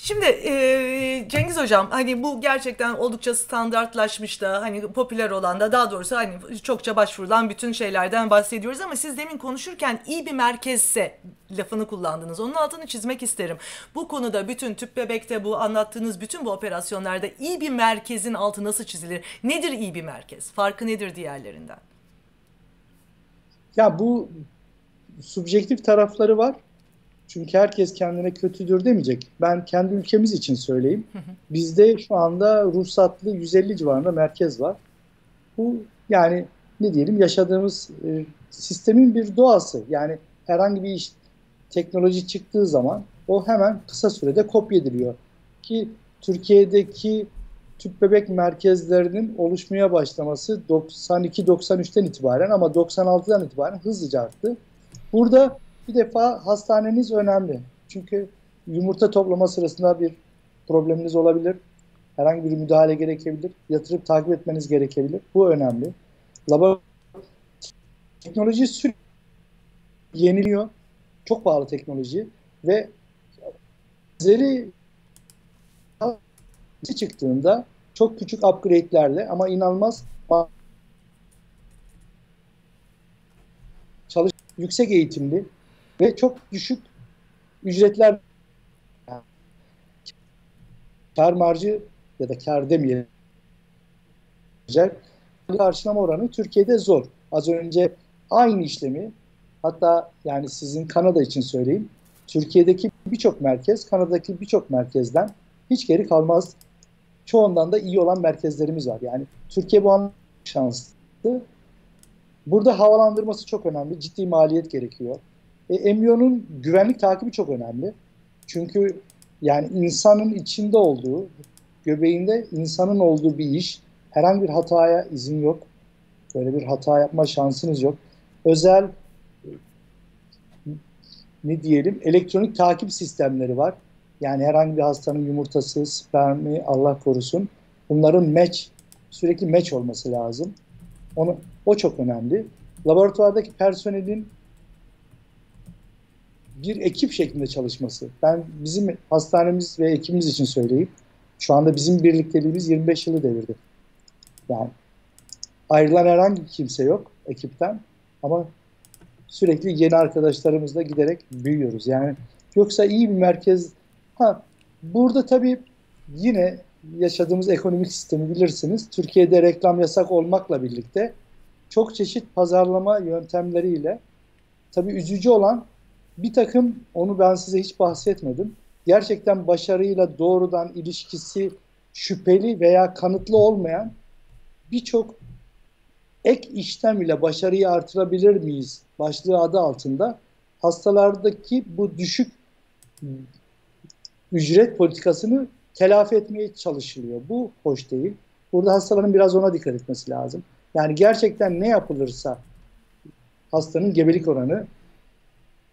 Şimdi e, Cengiz Hocam, hani bu gerçekten oldukça standartlaşmış da hani popüler olan da, daha doğrusu hani çokça başvurulan bütün şeylerden bahsediyoruz ama siz demin konuşurken iyi bir merkezse lafını kullandınız. Onun altını çizmek isterim. Bu konuda bütün tüp bebekte bu anlattığınız bütün bu operasyonlarda iyi bir merkezin altı nasıl çizilir? Nedir iyi bir merkez? Farkı nedir diğerlerinden? Ya bu subjektif tarafları var. Çünkü herkes kendine kötüdür demeyecek. Ben kendi ülkemiz için söyleyeyim. Hı hı. Bizde şu anda ruhsatlı yüz elli civarında merkez var. Bu yani ne diyelim, yaşadığımız e, sistemin bir doğası. Yani herhangi bir iş, teknoloji çıktığı zaman o hemen kısa sürede kopyediliyor. Ki Türkiye'deki tüp bebek merkezlerinin oluşmaya başlaması doksan iki doksan üçten itibaren ama doksan altıdan itibaren hızlıca arttı. Burada bir defa hastaneniz önemli. Çünkü yumurta toplama sırasında bir probleminiz olabilir. Herhangi bir müdahale gerekebilir. Yatırıp takip etmeniz gerekebilir. Bu önemli. Laboratuvar teknoloji sürekli yeniliyor. Çok pahalı teknoloji ve üzeri çıktığında çok küçük upgrade'lerle ama inanılmaz çalış yüksek eğitimli ve çok düşük ücretler kar marjı ya da kar demeyelim karşılama oranı Türkiye'de zor. Az önce aynı işlemi hatta yani sizin Kanada için söyleyeyim. Türkiye'deki birçok merkez, Kanada'daki birçok merkezden hiç geri kalmaz. Çoğundan da iyi olan merkezlerimiz var. Yani Türkiye bu anlamda şanslı. Burada havalandırması çok önemli. Ciddi maliyet gerekiyor. E, embriyonun güvenlik takibi çok önemli. Çünkü yani insanın içinde olduğu, göbeğinde insanın olduğu bir iş. Herhangi bir hataya izin yok. Böyle bir hata yapma şansınız yok. Özel ne diyelim elektronik takip sistemleri var. Yani herhangi bir hastanın yumurtası, spermi Allah korusun. Bunların match, sürekli match olması lazım. Onu, o çok önemli. Laboratuvardaki personelin bir ekip şeklinde çalışması. Ben bizim hastanemiz ve ekibimiz için söyleyeyim. Şu anda bizim birlikteliğimiz yirmi beş yılı devirdi. Yani ayrılan herhangi kimse yok ekipten ama sürekli yeni arkadaşlarımızla giderek büyüyoruz. Yani yoksa iyi bir merkez. Ha, burada tabii yine yaşadığımız ekonomik sistemi bilirsiniz. Türkiye'de reklam yasak olmakla birlikte çok çeşit pazarlama yöntemleriyle tabii üzücü olan bir takım, onu ben size hiç bahsetmedim. Gerçekten başarıyla doğrudan ilişkisi şüpheli veya kanıtlı olmayan birçok ek işlem ile başarıyı artırabilir miyiz başlığı adı altında hastalardaki bu düşük ücret politikasını telafi etmeye çalışılıyor. Bu hoş değil. Burada hastaların biraz ona dikkat etmesi lazım. Yani gerçekten ne yapılırsa hastanın gebelik oranı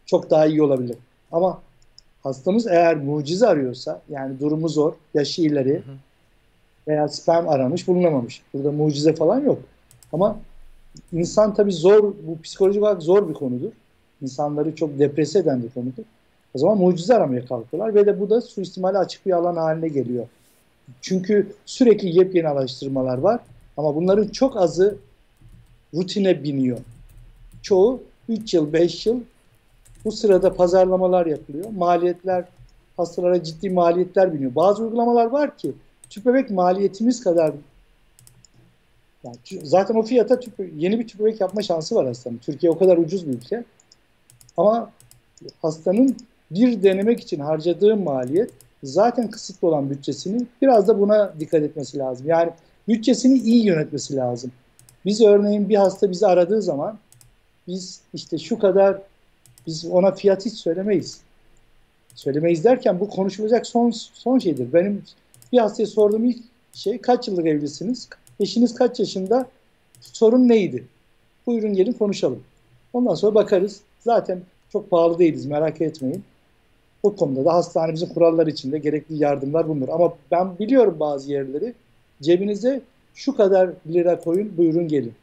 çok daha iyi olabilir. Ama hastamız eğer mucize arıyorsa, yani durumu zor, yaşı ileri veya sperm aramış bulunamamış. Burada mucize falan yok. Ama insan tabii zor, bu psikolojik olarak zor bir konudur. İnsanları çok deprese eden bir konudur. O zaman mucize aramaya kalkıyorlar ve de bu da suistimale açık bir alan haline geliyor. Çünkü sürekli yepyeni araştırmalar var ama bunların çok azı rutine biniyor. Çoğu üç yıl, beş yıl bu sırada pazarlamalar yapılıyor. Maliyetler, hastalara ciddi maliyetler biniyor. Bazı uygulamalar var ki tüp bebek maliyetimiz kadar. Yani zaten o fiyata tüp, yeni bir tüp bebek yapma şansı var hastanın. Türkiye o kadar ucuz bir ülke. Ama hastanın bir denemek için harcadığı maliyet zaten kısıtlı olan bütçesini biraz da buna dikkat etmesi lazım. Yani bütçesini iyi yönetmesi lazım. Biz örneğin bir hasta bizi aradığı zaman biz işte şu kadar, biz ona fiyat hiç söylemeyiz. Söylemeyiz derken bu konuşulacak son son şeydir. Benim bir hastaya sorduğum ilk şey kaç yıllık evlisiniz? Eşiniz kaç yaşında? Sorun neydi? Buyurun gelin konuşalım. Ondan sonra bakarız. Zaten çok pahalı değiliz, merak etmeyin. O konuda da hastanemizin kuralları içinde gerekli yardımlar bulunur. Ama ben biliyorum bazı yerleri, cebinize şu kadar lira koyun, buyurun gelin.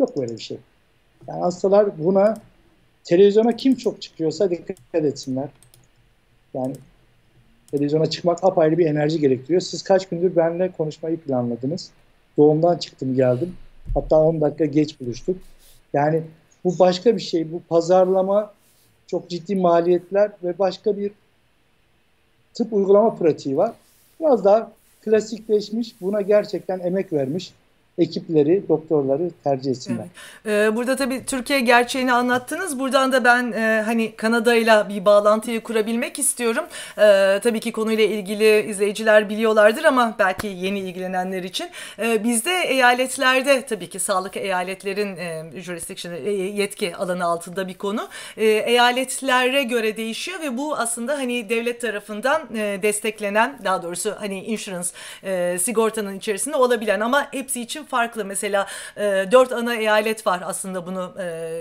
Yok böyle bir şey. Yani hastalar buna, televizyona kim çok çıkıyorsa dikkat etsinler. Yani televizyona çıkmak apayrı bir enerji gerektiriyor. Siz kaç gündür benimle konuşmayı planladınız? Doğumdan çıktım geldim. Hatta on dakika geç buluştuk. Yani bu başka bir şey. Bu pazarlama, çok ciddi maliyetler ve başka bir tıp uygulama pratiği var. Biraz daha klasikleşmiş, buna gerçekten emek vermiş ekipleri, doktorları tercih etsinler. Evet. Ee, burada tabii Türkiye gerçeğini anlattınız. Buradan da ben e, hani Kanada'yla bir bağlantıyı kurabilmek istiyorum. E, tabii ki konuyla ilgili izleyiciler biliyorlardır ama belki yeni ilgilenenler için. E, bizde eyaletlerde tabii ki sağlık eyaletlerin e, jurisdiction, e, yetki alanı altında bir konu. E, eyaletlere göre değişiyor ve bu aslında hani devlet tarafından e, desteklenen, daha doğrusu hani insurance, e, sigortanın içerisinde olabilen ama hepsi için farklı. Mesela dört ana eyalet var aslında bunu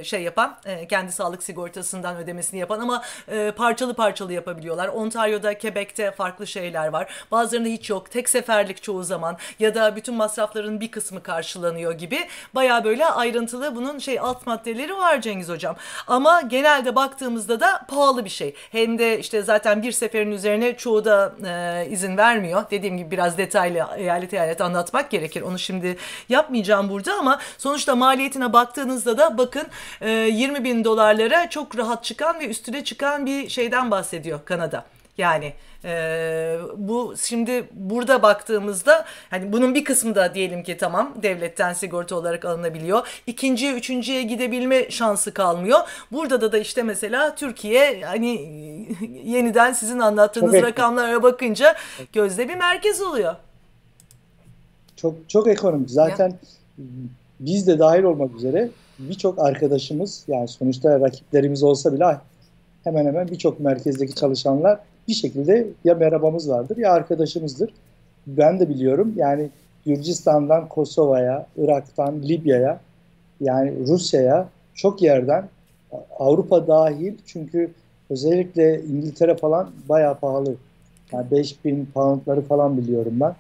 şey yapan, kendi sağlık sigortasından ödemesini yapan, ama parçalı parçalı yapabiliyorlar. Ontario'da, Quebec'te farklı şeyler var. Bazılarında hiç yok. Tek seferlik çoğu zaman ya da bütün masrafların bir kısmı karşılanıyor gibi. Bayağı böyle ayrıntılı bunun şey alt maddeleri var Cengiz Hocam. Ama genelde baktığımızda da pahalı bir şey. Hem de işte zaten bir seferin üzerine çoğu da e, izin vermiyor. Dediğim gibi biraz detaylı eyalet eyalet anlatmak gerekir. Onu şimdi yapmayacağım burada, ama sonuçta maliyetine baktığınızda da bakın e, yirmi bin dolarlara çok rahat çıkan ve üstüne çıkan bir şeyden bahsediyor Kanada. Yani e, bu şimdi burada baktığımızda hani bunun bir kısmı da diyelim ki tamam devletten sigorta olarak alınabiliyor. İkinciye, üçüncüye gidebilme şansı kalmıyor. Burada da da işte mesela Türkiye hani yeniden sizin anlattığınız çok rakamlara ekonomik. Bakınca gözde bir merkez oluyor. Çok çok ekonomik. Zaten ya. Biz de dahil olmak üzere birçok arkadaşımız, yani sonuçta rakiplerimiz olsa bile hemen hemen birçok merkezdeki çalışanlar bir şekilde ya merhabamız vardır ya arkadaşımızdır. Ben de biliyorum, yani Gürcistan'dan Kosova'ya, Irak'tan Libya'ya, yani Rusya'ya, çok yerden Avrupa dahil, çünkü özellikle İngiltere falan bayağı pahalı. Yani beş bin poundları falan biliyorum ben.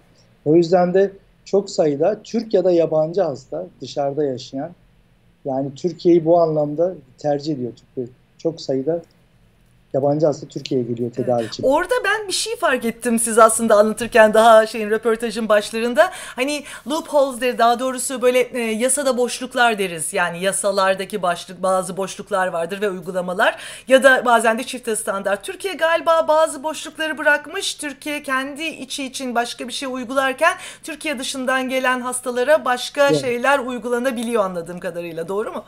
O yüzden de çok sayıda Türk ya da yabancı hasta dışarıda yaşayan, yani Türkiye'yi bu anlamda tercih ediyor. Çünkü çok sayıda yabancı hasta Türkiye'ye geliyor tedavi için. Orada ben bir şey fark ettim siz aslında anlatırken, daha şeyin röportajın başlarında. Hani loopholes der, daha doğrusu böyle e, yasada boşluklar deriz. Yani yasalardaki başlık, bazı boşluklar vardır ve uygulamalar ya da bazen de çifte standart. Türkiye galiba bazı boşlukları bırakmış. Türkiye kendi içi için başka bir şey uygularken Türkiye dışından gelen hastalara başka evet. şeyler uygulanabiliyor anladığım kadarıyla. Doğru mu?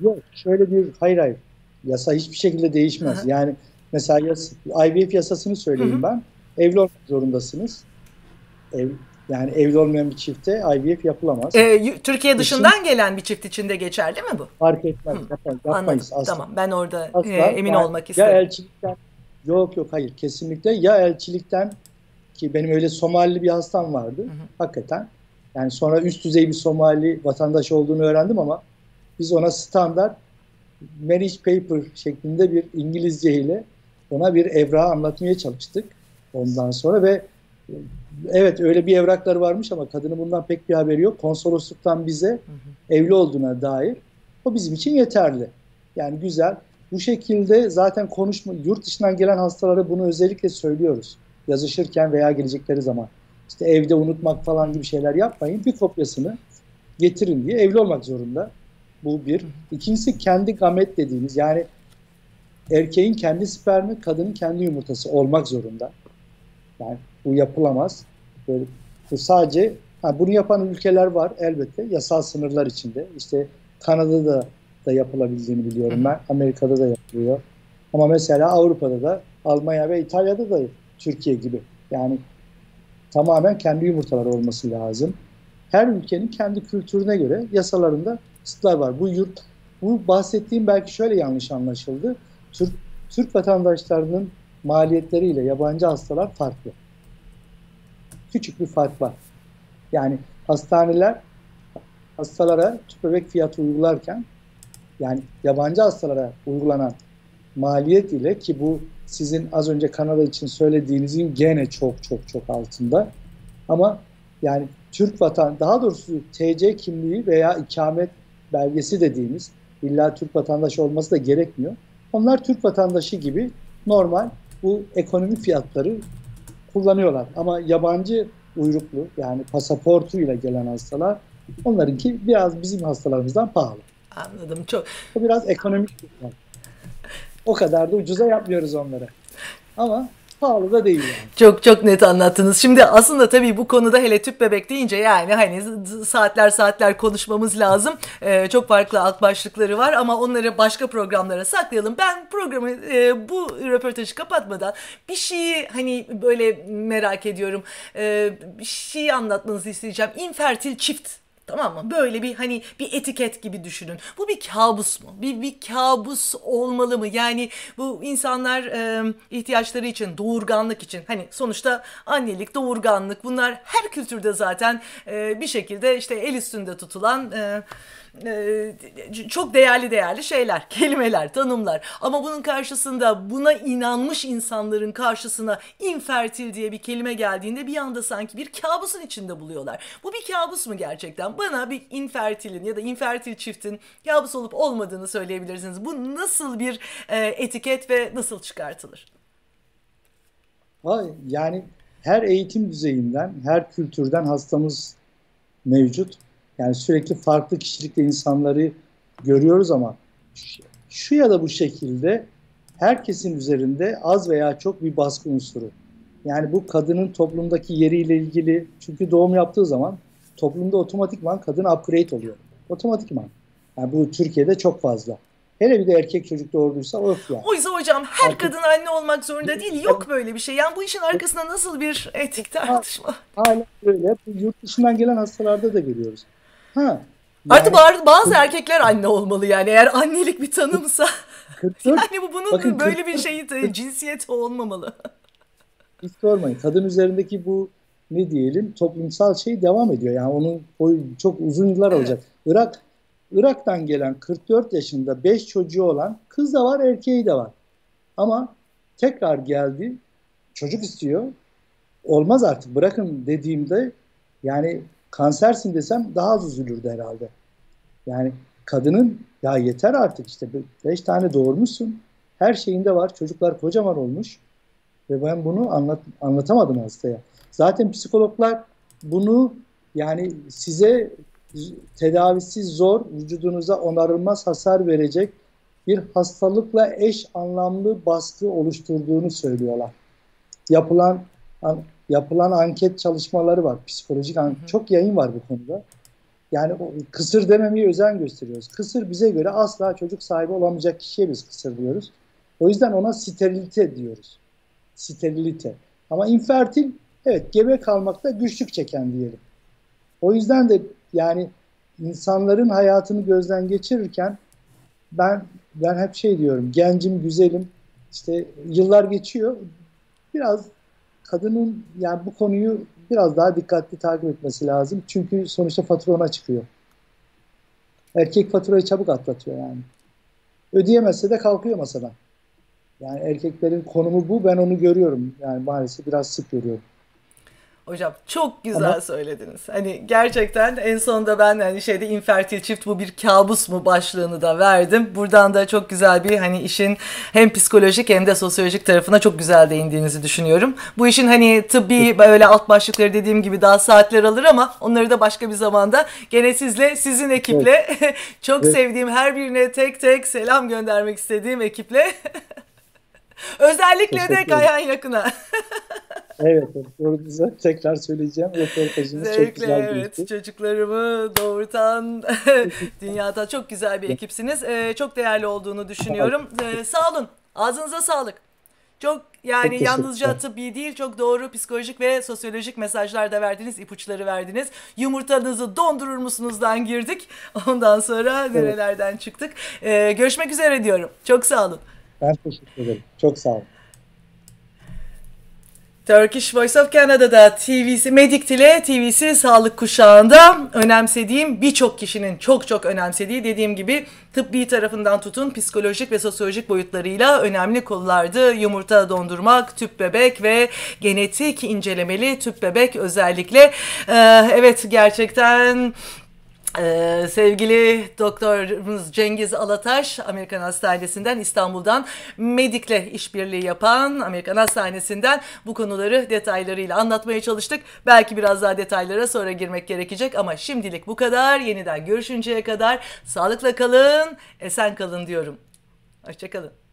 Yok. Şöyle bir hayır hayır. Yasa hiçbir şekilde değişmez. Hı-hı. Yani mesela yas, I V F yasasını söyleyeyim Hı-hı. ben. Evli olmak zorundasınız. Ev, yani evli olmayan bir çifte I V F yapılamaz. Ee, Türkiye dışından İşin, gelen bir çift için de geçerli mi bu? Fark etmez. Yapmayız, yapmayız. Asla. Tamam, ben orada asla, e, emin yani, olmak istedim. Ya elçilikten, yok yok hayır kesinlikle. Ya elçilikten, ki benim öyle Somalili bir hastam vardı. Hı-hı. Hakikaten. Yani sonra üst düzey bir Somali vatandaş olduğunu öğrendim, ama biz ona standart marriage paper şeklinde bir İngilizce ile ona bir evrağı anlatmaya çalıştık ondan sonra. Ve evet, öyle bir evraklar varmış ama kadının bundan pek bir haberi yok. Konsolosluktan bize hı hı. evli olduğuna dair, o bizim için yeterli. Yani güzel. Bu şekilde zaten konuşma, yurt dışından gelen hastalara bunu özellikle söylüyoruz. Yazışırken veya gelecekleri zaman. İşte evde unutmak falan gibi şeyler yapmayın. Bir kopyasını getirin diye, evli olmak zorunda. Bu bir. İkincisi kendi gamet dediğimiz, yani erkeğin kendi spermi, kadının kendi yumurtası olmak zorunda. Yani bu yapılamaz. Böyle, bu sadece ha, bunu yapan ülkeler var elbette yasal sınırlar içinde. İşte Kanada'da da yapılabildiğini biliyorum ben. Amerika'da da yapılıyor. Ama mesela Avrupa'da da, Almanya ve İtalya'da da Türkiye gibi. Yani tamamen kendi yumurtaları olması lazım. Her ülkenin kendi kültürüne göre yasalarında kısıtlar var. Bu yurt, bu bahsettiğim belki şöyle yanlış anlaşıldı. Türk, Türk vatandaşlarının maliyetleriyle yabancı hastalar farklı. Küçük bir fark var. Yani hastaneler hastalara tüp bebek fiyatı uygularken, yani yabancı hastalara uygulanan maliyet ile, ki bu sizin az önce Kanada için söylediğinizin gene çok çok çok altında, ama yani Türk vatan, daha doğrusu T C kimliği veya ikamet belgesi dediğimiz, illa Türk vatandaşı olması da gerekmiyor. Onlar Türk vatandaşı gibi normal bu ekonomik fiyatları kullanıyorlar. Ama yabancı uyruklu, yani pasaportuyla gelen hastalar, onlarınki biraz bizim hastalarımızdan pahalı. Anladım, çok. Bu biraz ekonomik. O kadar da ucuza yapmıyoruz onları. Ama pahalı da değil yani. Çok çok net anlattınız. Şimdi aslında tabii bu konuda, hele tüp bebek deyince, yani hani saatler saatler konuşmamız lazım. Ee, çok farklı alt başlıkları var ama onları başka programlara saklayalım. Ben programı e, bu röportajı kapatmadan bir şeyi hani böyle merak ediyorum. E, bir şeyi anlatmanızı isteyeceğim. İnfertil çift Tamam mı? Böyle bir hani bir etiket gibi düşünün. Bu bir kabus mu? Bir, bir kabus olmalı mı? Yani bu insanlar e, ihtiyaçları için, doğurganlık için, hani sonuçta annelik, doğurganlık, bunlar her kültürde zaten e, bir şekilde işte el üstünde tutulan e, e, çok değerli değerli şeyler, kelimeler, tanımlar. Ama bunun karşısında, buna inanmış insanların karşısına infertil diye bir kelime geldiğinde bir anda sanki bir kabusun içinde buluyorlar. Bu bir kabus mu gerçekten? Bana bir infertilin ya da infertil çiftin kabus olup olmadığını söyleyebilirsiniz. Bu nasıl bir e, etiket ve nasıl çıkartılır? Yani her eğitim düzeyinden, her kültürden hastamız mevcut. Yani sürekli farklı kişilikte insanları görüyoruz ama şu ya da bu şekilde herkesin üzerinde az veya çok bir baskı unsuru. Yani bu kadının toplumdaki yeriyle ilgili, çünkü doğum yaptığı zaman toplumda otomatikman kadın upgrade oluyor. Otomatikman. Yani bu Türkiye'de çok fazla. Hele bir de erkek çocuk doğurduysa of ya. O yüzden hocam her erkek... kadın anne olmak zorunda değil. Yok böyle bir şey. Yani bu işin arkasında nasıl bir etik tartışma? Hala böyle. Yurt dışından gelen hastalarda da görüyoruz. Ha, yani... Artık bazı erkekler anne olmalı yani. Eğer annelik bir tanımsa. kırk dört Yani bu bunun bakın, böyle bir şey cinsiyet olmamalı. Hiç sormayın. Kadın üzerindeki bu ne diyelim toplumsal şey devam ediyor. Yani onun çok uzun yıllar evet. olacak. Irak Irak'tan gelen kırk dört yaşında beş çocuğu olan kız da var, erkeği de var. Ama tekrar geldi, çocuk istiyor. Olmaz artık bırakın dediğimde yani kansersin desem daha az üzülürdü herhalde. Yani kadının ya yeter artık işte beş tane doğurmuşsun. Her şeyinde var. Çocuklar kocaman olmuş. Ve ben bunu anlat, anlatamadım hastaya. Zaten psikologlar bunu yani size tedavisi zor, vücudunuza onarılmaz hasar verecek bir hastalıkla eş anlamlı baskı oluşturduğunu söylüyorlar. Yapılan an, yapılan anket çalışmaları var. Psikolojik anket. Hı hı. Çok yayın var bu konuda. Yani kısır dememeye özen gösteriyoruz. Kısır bize göre asla çocuk sahibi olamayacak kişiye biz kısır diyoruz. O yüzden ona sterilite diyoruz. Sterilite. Ama infertil evet gebe kalmakta güçlük çeken diyelim. O yüzden de yani insanların hayatını gözden geçirirken ben ben hep şey diyorum, gencim, güzelim, işte yıllar geçiyor. Biraz kadının yani bu konuyu biraz daha dikkatli takip etmesi lazım. Çünkü sonuçta fatura ona çıkıyor. Erkek faturayı çabuk atlatıyor yani. Ödeyemezse de kalkıyor masadan. Yani erkeklerin konumu bu. Ben onu görüyorum. Yani maalesef biraz sık görüyorum. Hocam çok güzel ama söylediniz. Hani gerçekten en sonunda ben hani şeyde infertil çift bu bir kabus mu başlığını da verdim. Buradan da çok güzel bir hani işin hem psikolojik hem de sosyolojik tarafına çok güzel değindiğinizi düşünüyorum. Bu işin hani tıbbi böyle alt başlıkları dediğim gibi daha saatler alır ama onları da başka bir zamanda gene sizle, sizin ekiple evet. çok evet. sevdiğim her birine tek tek selam göndermek istediğim ekiple özellikle de Kayan Yakın'a. Evet, doğru tekrar söyleyeceğim. Röportajınız çok güzel. Evet, çocuklarımı doğurtan dünyada çok güzel bir ekipsiniz. Ee, çok değerli olduğunu düşünüyorum. Ee, sağ olun, ağzınıza sağlık. Çok yani çok yalnızca tıbbi değil, çok doğru psikolojik ve sosyolojik mesajlar da verdiniz, ipuçları verdiniz. Yumurtanızı dondurur musunuzdan girdik. Ondan sonra nerelerden evet. çıktık. Ee, görüşmek üzere diyorum. Çok sağ olun. Ben teşekkür ederim. Çok sağ olun. Turkish Voice of Canada'da T V'si, MEDICTE T V'si sağlık kuşağında önemsediğim birçok kişinin çok çok önemsediği dediğim gibi tıbbi tarafından tutun psikolojik ve sosyolojik boyutlarıyla önemli konulardı. Yumurta dondurmak, tüp bebek ve genetik incelemeli tüp bebek özellikle. Ee, evet gerçekten... Ee, sevgili doktorumuz Cengiz Alataş, Amerikan Hastanesi'nden, İstanbul'dan MEDICTE işbirliği yapan Amerikan Hastanesi'nden bu konuları detaylarıyla anlatmaya çalıştık. Belki biraz daha detaylara sonra girmek gerekecek ama şimdilik bu kadar. Yeniden görüşünceye kadar sağlıkla kalın, esen kalın diyorum. Hoşça kalın.